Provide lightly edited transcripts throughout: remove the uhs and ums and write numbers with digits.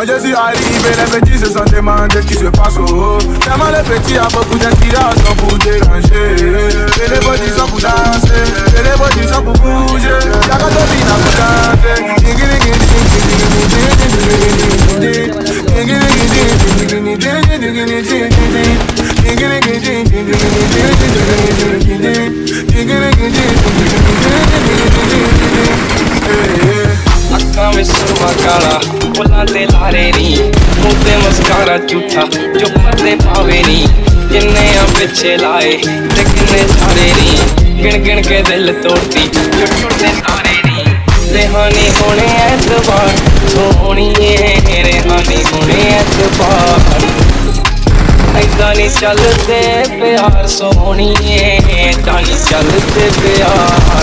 Quand je suis arrivé, les petits se sont demandés ce qui se passe au haut. Tellement les petits a beaucoup d'inspiration pour déranger. Et les petits sont pour danser, et les petits sont pour bouger. Y'a quand on vient pour danser. Acum sunt macala, bolale la reni. Multe mascara ciuta, jo mate paveni. Jinneya piche lae, dekne saare ni. Gin gin ke dil todti, jo todte saare ni. Rehani hone etbar, soni hai rehani hone etbar. Aidani chalte pyar, soni hai aidani chalte pyar.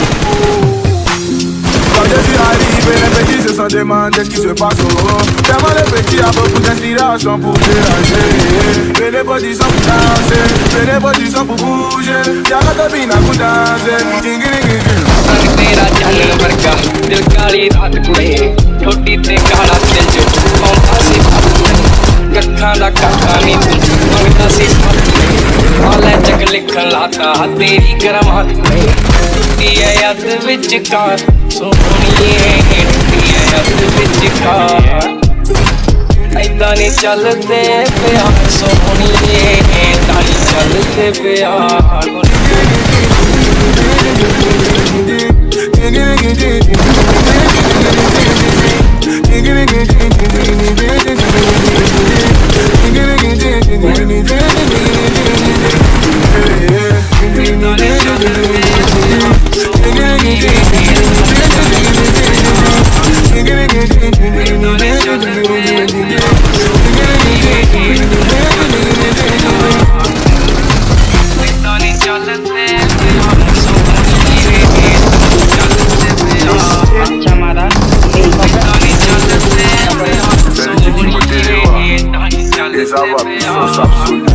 Quand je suis arrivé, les petits se sont demandés ce qui se passe au haut. Tellement les petits a beaucoup d'inspiration pour déranger. Mais les petits sont pour danser, mais les petits sont pour bouger. Y'a la copine à vous danser. Tera chalna barka, dil kali raat kude. Thodi te kala dil jo, maunta se patte. Gattha da katta ni tu, maunta se patte. Aale jag likhan lata, teri garmat kude. Tutti hai yad vich kaan. Aidani chalte pyar, sohniye aidani chalte pyar. Absolut.